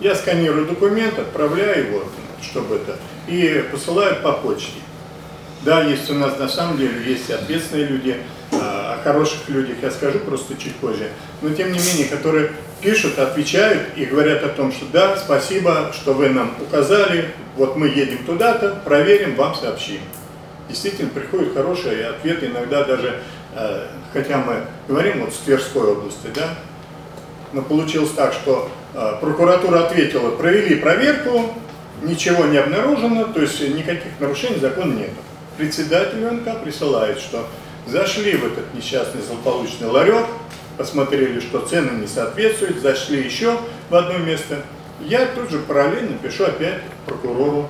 Я сканирую документ, отправляю его, чтобы это, и посылаю по почте. Да, есть у нас на самом деле есть ответственные люди, о хороших людях я скажу просто чуть позже, но тем не менее, которые пишут, отвечают и говорят о том, что да, спасибо, что вы нам указали, вот мы едем туда-то, проверим, вам сообщим. Действительно, приходят хорошие ответы, иногда даже, хотя мы говорим вот с Тверской области, да, но получилось так, что прокуратура ответила, провели проверку, ничего не обнаружено, то есть никаких нарушений закона нет. Председатель ОНК присылает, что зашли в этот несчастный злополучный ларек, посмотрели, что цены не соответствуют, зашли еще в одно место. Я тут же параллельно пишу опять прокурору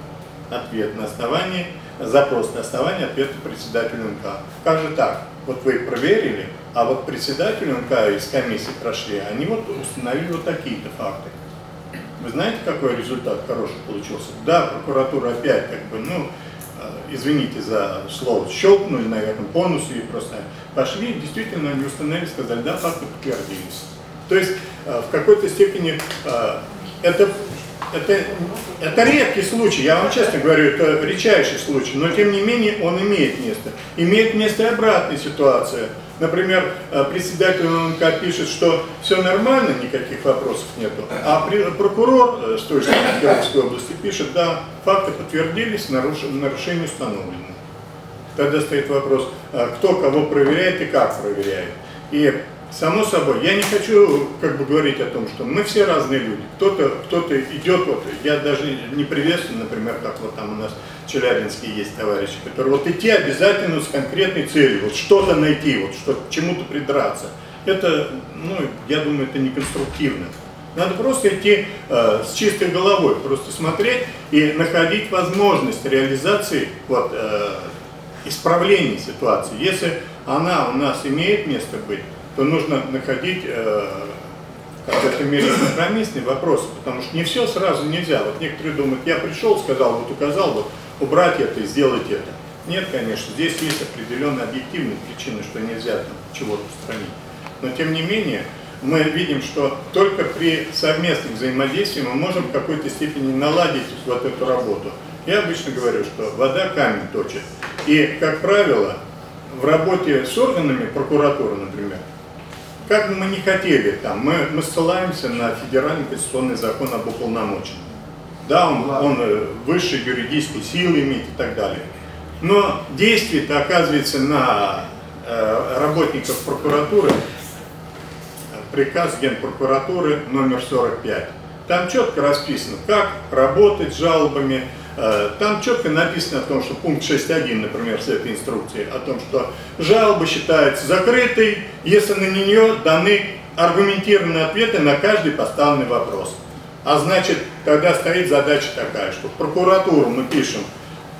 ответ на основании запрос на основании ответа председателя УНК. Как же так? Вот вы их проверили, а вот председатель УНК из комиссии прошли, они вот установили вот такие-то факты. Вы знаете, какой результат хороший получился? Да, прокуратура опять как бы, ну, извините за слово, щелкнули, наверное, по носу и просто пошли, действительно, они установили, сказали, да, факты подтвердились. То есть в какой-то степени это редкий случай, я вам честно говорю, это редчайший случай, но тем не менее он имеет место. Имеет место и обратная ситуация. Например, председатель ОНК пишет, что все нормально, никаких вопросов нету, а прокурор с той же Тверской области пишет, да, факты подтвердились, нарушение установлено. Тогда стоит вопрос, кто кого проверяет и как проверяет. И само собой, я не хочу как бы говорить о том, что мы все разные люди. Кто-то идет, вот, я даже не приветствую, например, как вот там у нас в Челябинске есть товарищи, которые вот идти обязательно с конкретной целью, вот что-то найти, вот что-то, чему-то придраться. Это, ну, я думаю, это не конструктивно. Надо просто идти с чистой головой, просто смотреть и находить возможность реализации вот, исправления ситуации. Если она у нас имеет место быть, то нужно находить в какой-то мере компромиссные вопросы, потому что не все сразу нельзя. Вот некоторые думают, я пришел, сказал, вот указал, вот убрать это и сделать это. Нет, конечно, здесь есть определенные объективные причины, что нельзя там чего-то устранить. Но тем не менее, мы видим, что только при совместном взаимодействии мы можем в какой-то степени наладить вот эту работу. Я обычно говорю, что вода камень точит. И, как правило, в работе с органами прокуратуры, например, как бы мы не хотели, там, мы ссылаемся на федеральный конституционный закон об уполномоченном. Да, он высшей юридической силы имеет и так далее. Но действие-то оказывается на работников прокуратуры, приказ Генпрокуратуры номер 45. Там четко расписано, как работать с жалобами. Там четко написано о том, что пункт 6.1, например, с этой инструкции, о том, что жалоба считается закрытой, если на нее даны аргументированные ответы на каждый поставленный вопрос. А значит, тогда стоит задача такая, что в прокуратуру мы пишем,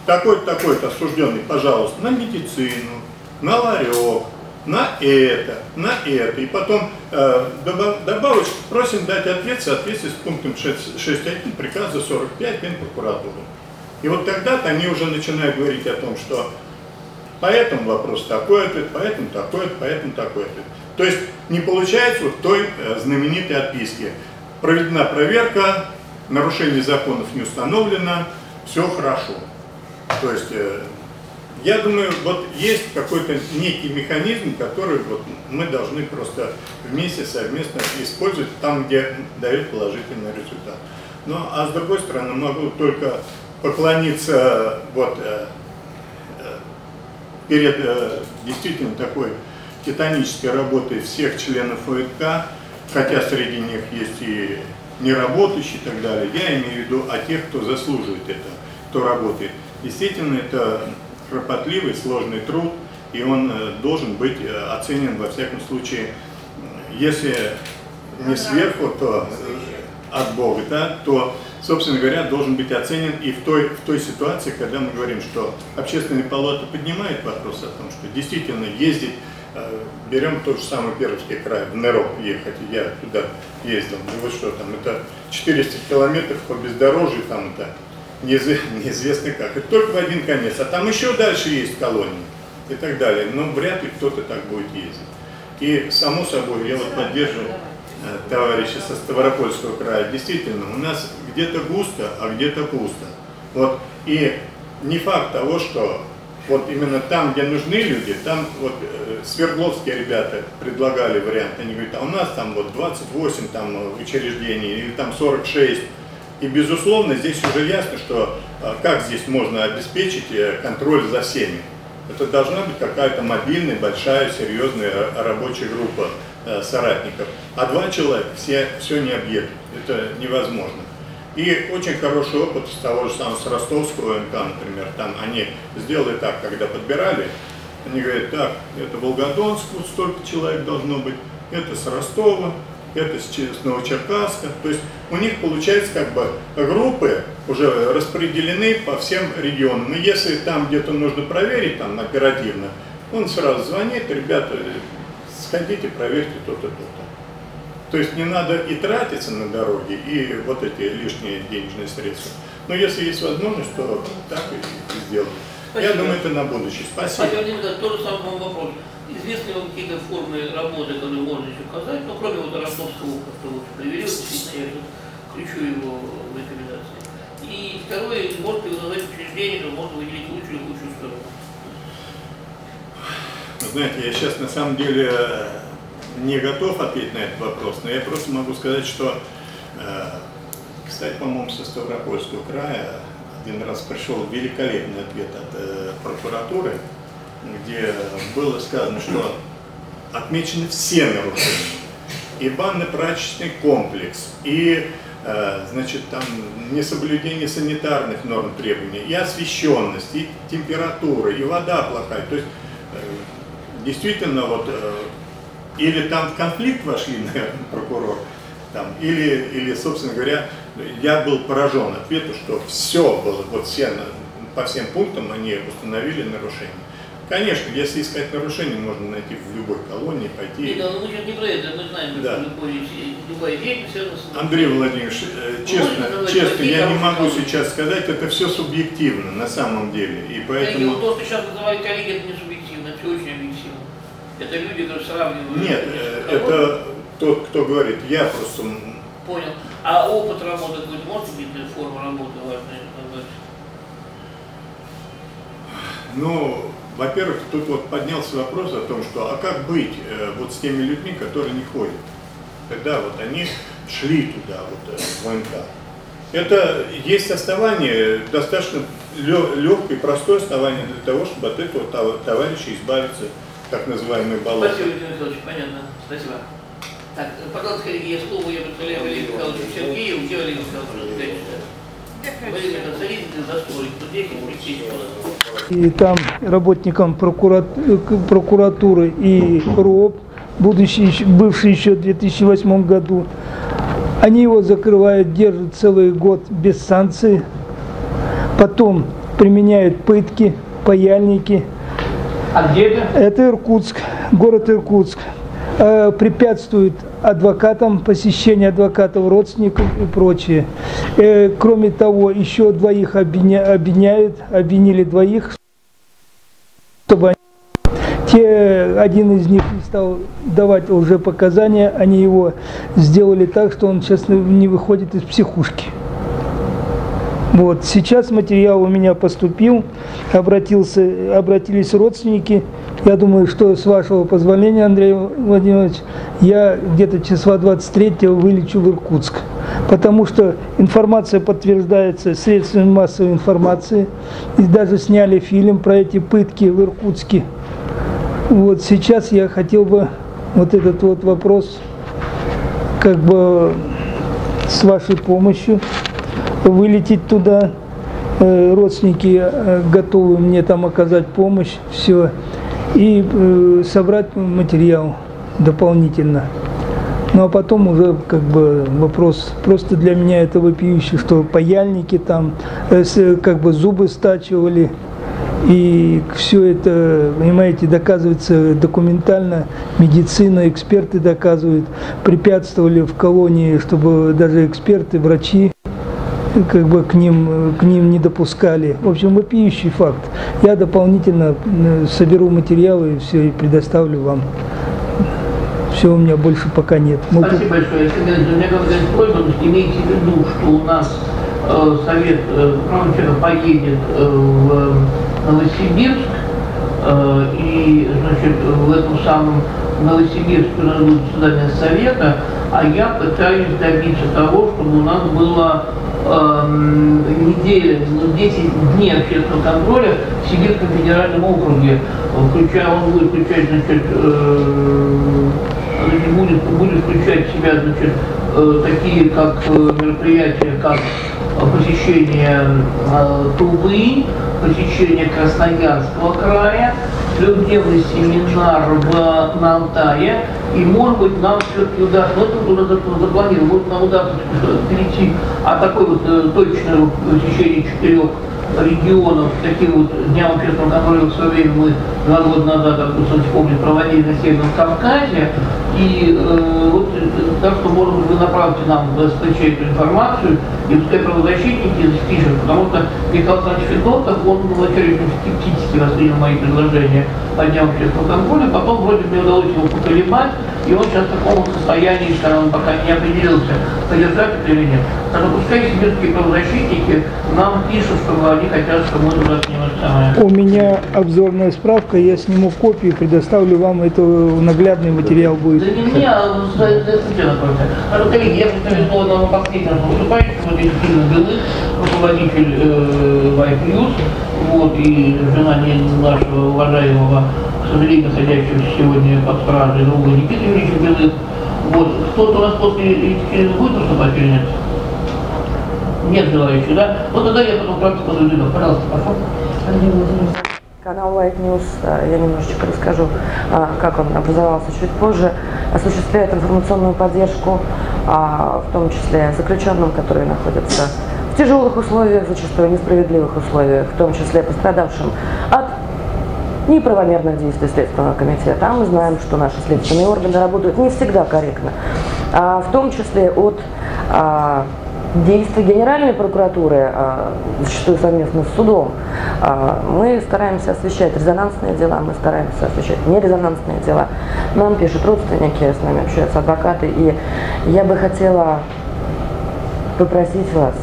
такой-то осужденный, пожалуйста, на медицину, на ларек, на это. И потом добавочку просим дать ответ в соответствии с пунктом 6.1 приказа 45 Генпрокуратуры. И вот тогда-то они уже начинают говорить о том, что по этому вопросу такой ответ, по этому такой ответ, по этому такой ответ. То есть не получается вот той знаменитой отписки. Проведена проверка, нарушение законов не установлено, все хорошо. То есть... Я думаю, вот есть какой-то некий механизм, который вот мы должны просто вместе, совместно использовать там, где дает положительный результат. Ну, а с другой стороны, могу только поклониться вот, перед действительно такой титанической работой всех членов ОНК, хотя среди них есть и неработающие и так далее. Я имею в виду о тех, кто заслуживает это, кто работает. Действительно, это... кропотливый, сложный труд, и он должен быть оценен, во всяком случае, если не сверху, то от Бога, да, то, собственно говоря, должен быть оценен и в той ситуации, когда мы говорим, что общественная палата поднимает вопрос о том, что действительно ездить, берем тот же самый Пермский край, в Нырок ехать, я туда ездил, ну вот что там, это 400 километров по бездорожью там это. Неизвестно как. Это только в один конец. А там еще дальше есть колонии и так далее. Но вряд ли кто-то так будет ездить. И, само собой, я вот поддерживаю товарища со Ставропольского края. Действительно, у нас где-то густо, а где-то пусто. Вот. И не факт того, что вот именно там, где нужны люди, там вот свердловские ребята предлагали вариант. Они говорят, а у нас там вот 28 там, учреждений или там 46. И, безусловно, здесь уже ясно, что как здесь можно обеспечить контроль за всеми. Это должна быть какая-то мобильная, большая, серьезная рабочая группа соратников. А два человека все не объедут. Это невозможно. И очень хороший опыт с того же самого, с Ростовского ОНК, например. Там они сделали так, когда подбирали. Они говорят, так, это Волгодонск, вот столько человек должно быть, это с Ростова. это с Новочеркасска. То есть у них получается как бы группы уже распределены по всем регионам. И если там где-то нужно проверить, там оперативно, он сразу звонит: ребята, сходите, проверьте то-то, то-то. То есть не надо и тратиться на дороги, и вот эти лишние денежные средства. Но если есть возможность, то так и сделаем. Я думаю, это на будущее. Спасибо. Тот же самый вопрос. Известны ли вам какие-то формы работы, которые можно еще указать? Ну, кроме вот ростовского округа, что вы привели, действительно, я же включу его в рекомендации. И второе, может ли вы назвать учреждение, то можно выделить лучшую и лучшую сторону? Знаете, я сейчас на самом деле не готов ответить на этот вопрос, но я просто могу сказать, что, кстати, по-моему, со Ставропольского края один раз пришел великолепный ответ от прокуратуры, где было сказано, что отмечены все нарушения, и банно-прачечный комплекс, и значит, там несоблюдение санитарных норм требований, и освещенность, и температура, и вода плохая. То есть действительно вот или там в конфликт вошли, наверное, прокурор, там, или, собственно говоря, я был поражен ответом, что все было, вот все, по всем пунктам они установили нарушение. Конечно, если искать нарушения, можно найти в любой колонии, пойти... Да, ну мы сейчас не про это, мы знаем, что да. Любая деятельность связана с... Андрей Владимирович, честно, я не могу сейчас сказать, это все субъективно на самом деле, и поэтому... Вот то, что сейчас называют коллеги, это не субъективно, это все очень объективно. Это люди, которые сравнивают... Нет, это тот, кто говорит, я просто... Понял. А опыт работы какой-то, может быть, форма работы важная? Ну... Во-первых, тут вот поднялся вопрос о том, что а как быть вот с теми людьми, которые не ходят, когда вот они шли туда, вот в ОНК. Это есть основание, достаточно легкое, простое основание для того, чтобы от этого товарища избавиться, так называемые болота. Спасибо, Владимир Михайлович, понятно, спасибо. Так, пожалуйста, коллеги, слово я представляю Валерию Михайловичу Сергееву, где Валерий Михайлович? И там работникам прокуратуры и РУОП, бывший еще в 2008 году, они его закрывают, держат целый год без санкций, потом применяют пытки, паяльники. А где это? Это Иркутск, город Иркутск. Препятствуют адвокатам, посещению адвокатов, родственников и прочее. Кроме того, еще двоих обвинили двоих, чтобы они... Один из них стал давать уже показания, они его сделали так, что он сейчас не выходит из психушки. Вот. Сейчас материал у меня поступил, обратились родственники. Я думаю, что с вашего позволения, Андрей Владимирович, я где-то числа 23-го вылечу в Иркутск. Потому что информация подтверждается средствами массовой информации. И даже сняли фильм про эти пытки в Иркутске. Вот сейчас я хотел бы вот этот вот вопрос как бы с вашей помощью вылететь туда, родственники готовы мне там оказать помощь, все, и собрать материал дополнительно. Ну а потом уже как бы вопрос, просто для меня это вопиюще, что паяльники там, как бы зубы стачивали, и все это, понимаете, доказывается документально, медицина, эксперты доказывают, препятствовали в колонии, чтобы даже эксперты, врачи, как бы к ним не допускали. В общем, вопиющий факт. Я дополнительно соберу материалы и все, и предоставлю вам. Все, у меня больше пока нет. Спасибо большое. У меня какая-то просьба, имейте в виду, что у нас совет поедет в Новосибирск, и, значит, в этом самом Новосибирске у нас будет заседание совета, а я пытаюсь добиться того, чтобы у нас было неделя, 10 дней общественного контроля в Сибирском федеральном округе, включая, он будет включать, значит, будет включать в себя, значит, такие как мероприятия, как посещение Тулы, посещение Красноярского края, трехдневный семинар на Алтае, и, может быть, нам все-таки удастся, вот тут уже запланировано, может, нам удастся перейти от такой вот точного течения 4 регионов, таким вот дням общественного контроля, в свое время мы 2 года назад, как вы помните, проводили на Северном Кавказе, и вот так что, может быть, вы направите нам в СТЧ эту информацию, и пускай правозащитники запишут, потому что Михаил Александрович Федотов, он был очередным скептически воспринял мои предложения по дням общественного контроля, потом вроде мне удалось его поколебать, и он сейчас в таком состоянии, что он пока не определился, содержать это или нет. Так что пускай сибирские правозащитники нам пишут, чтобы они хотят, чтобы мы туда снимали самое. У меня обзорная справка, я сниму копию, предоставлю вам это, наглядный материал будет. Да не меня, а студента просто. А коллеги, я представлю слово последнему выступающему, вот здесь Кирилл Белых, руководитель Вайфьюз, вот, и жена нашего уважаемого, к сожалению, находящегося сегодня под стражей друга Никиты Юрьевича Белых. Вот, кто-то у нас после Екатерины будет выступать или нет? Нет желающих, да? Вот тогда я потом практику подведу. Пожалуйста, прошу. Канал Light News, я немножечко расскажу, как он образовался чуть позже, осуществляет информационную поддержку, в том числе заключенным, которые находятся в тяжелых условиях, зачастую несправедливых условиях, в том числе пострадавшим от неправомерных действий Следственного комитета. А мы знаем, что наши следственные органы работают не всегда корректно, в том числе от действия Генеральной прокуратуры, зачастую совместно с судом. Мы стараемся освещать резонансные дела, мы стараемся освещать нерезонансные дела. Нам пишут родственники, с нами общаются адвокаты. И я бы хотела попросить вас,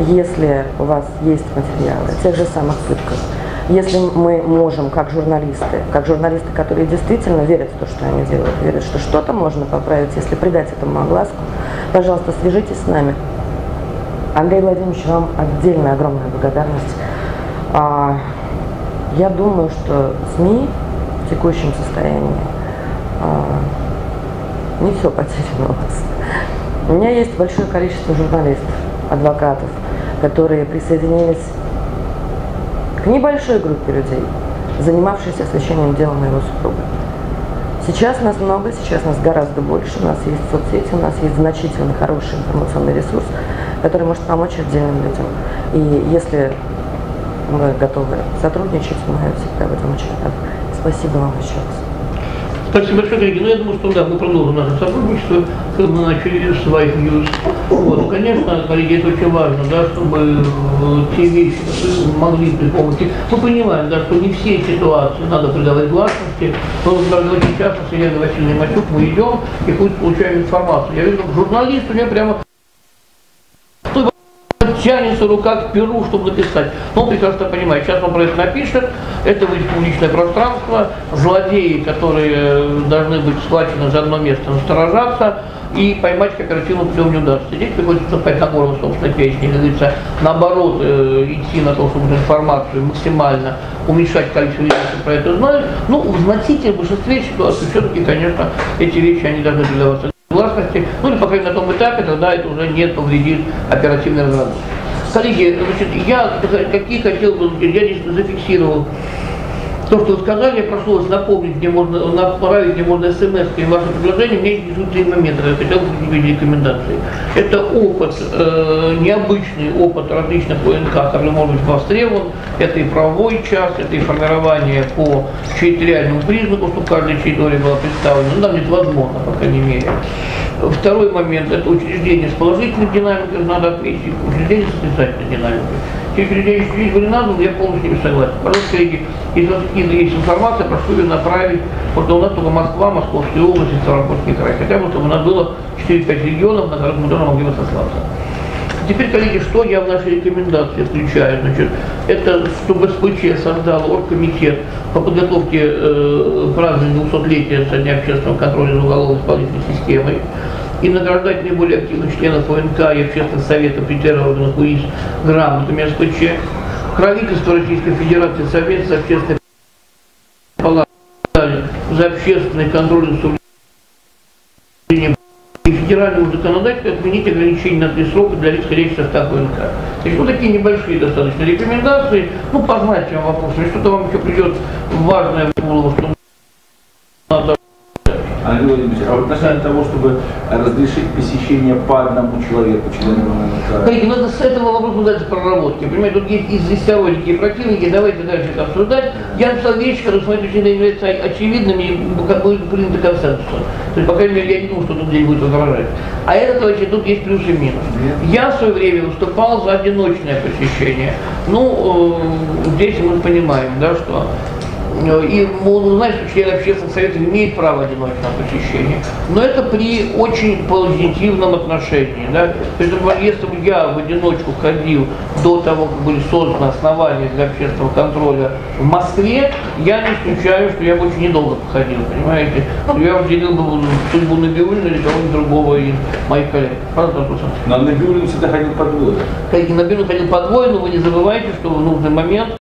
если у вас есть материалы о тех же самых пытках, если мы можем, как журналисты, которые действительно верят в то, что они делают, верят, что что-то можно поправить, если придать этому огласку, пожалуйста, свяжитесь с нами. Андрей Владимирович, вам отдельная огромная благодарность. Я думаю, что СМИ в текущем состоянии не все потеряно у вас. У меня есть большое количество журналистов, адвокатов, которые присоединились к небольшой группе людей, занимавшейся освещением дела моего супруга. Сейчас нас много, сейчас нас гораздо больше, у нас есть соцсети, у нас есть значительно хороший информационный ресурс, который может помочь отдельным людям. И если мы готовы сотрудничать, мы всегда в этом участвуем. Спасибо вам еще раз. Спасибо большое, коллеги. Ну, я думаю, что да, мы продолжим наше сотрудничество, как мы начали с Light News. Вот, ну, конечно, коллеги, это очень важно, да, чтобы те вещи могли при помощи. Мы понимаем, да, что не все ситуации надо придавать гласности, но даже очень часто, с Еленой Васильевной Матюк, мы идем и получаем информацию. Я вижу, журналист у меня прямо тянется рука к перу, чтобы написать. Но он прекрасно понимает, сейчас он про это напишет, это будет публичное пространство, злодеи, которые должны быть схвачены за одно место, насторожаться, и поймать кооперативным путем не удастся. Здесь приходится вступать на горло собственной песни, как говорится, наоборот, идти на то, чтобы информацию максимально уменьшать количество людей, которые про это знают. Ну, в значительном большинстве ситуаций все-таки, конечно, эти вещи, они должны передаваться гласности, ну или, по крайней мере, на том этапе, тогда это уже не повредит оперативной разработке. Коллеги, значит, я какие хотел бы, я здесь зафиксировал то, что вы сказали, я прошу вас напомнить, где можно, направить, где можно смс и ваше предложение, мне интересуют 3 момента, я хотел бы видеть рекомендации. Это опыт, необычный опыт различных ОНК, который может быть востребован, это и правовой час, это и формирование по территориальному признаку, чтобы каждая территория была представлена, но нам невозможно, по крайней мере. Второй момент, это учреждение с положительной динамикой, надо отметить, учреждение с отрицательной динамикой. Если людей здесь не надо, я полностью не согласен. Пожалуйста, коллеги, если у вас есть информация, прошу ее направить. Вот у нас только Москва, Московская область и Ставропольский край. Хотя бы, чтобы у нас было 4-5 регионов, на которых мы тоже могли бы сослаться. Теперь, коллеги, что я в нашей рекомендации включаю? Значит, это чтобы СПЧ создал оргкомитет по подготовке празднования 200-летия со дня общественного контроля за уголовно-исполнительной системой. И награждать наиболее активных членов ОНК и общественных советов и террорных УИС грамотами СПЧ. Правительство Российской Федерации совместно с общественной палатой за общественный контроль и соблюдение федеральному законодательству отменить ограничение на 3 срока для лиц, входящих в состав ОНК. То есть, ну, такие небольшие достаточно рекомендации, ну, по значимым вопросам, что-то вам еще придет важное в голову, что надо... Андрей Владимирович, а в отношении того, чтобы разрешить посещение по одному человеку, члену ОНК? Коллеги, надо с этого вопроса дать проработки. Понимаете, тут есть здесь теоретики и противники, давайте дальше это обсуждать. Я написал вещи, которые, с моей точки зрения, являются очевидными и будет принято консенсусом. То есть, по крайней мере, я не думаю, что тут где-нибудь будет возражать. А это, товарищи, тут есть плюс и минус. Я в свое время выступал за одиночное посещение. Ну, здесь мы понимаем, да, что... И можно узнать, что член общественного совета имеет право одиночного посещения. Но это при очень позитивном отношении. Да? То есть, если бы я в одиночку ходил до того, как были созданы основания для общественного контроля в Москве, я не исключаю, что я бы очень недолго походил, понимаете? Я уделил бы судьбу Набиуллина или кого-нибудь другого из моих коллег. Правда, но Набиуллин всегда ходил подвое. Набиуллин ходил подвое, но вы не забывайте, что в нужный момент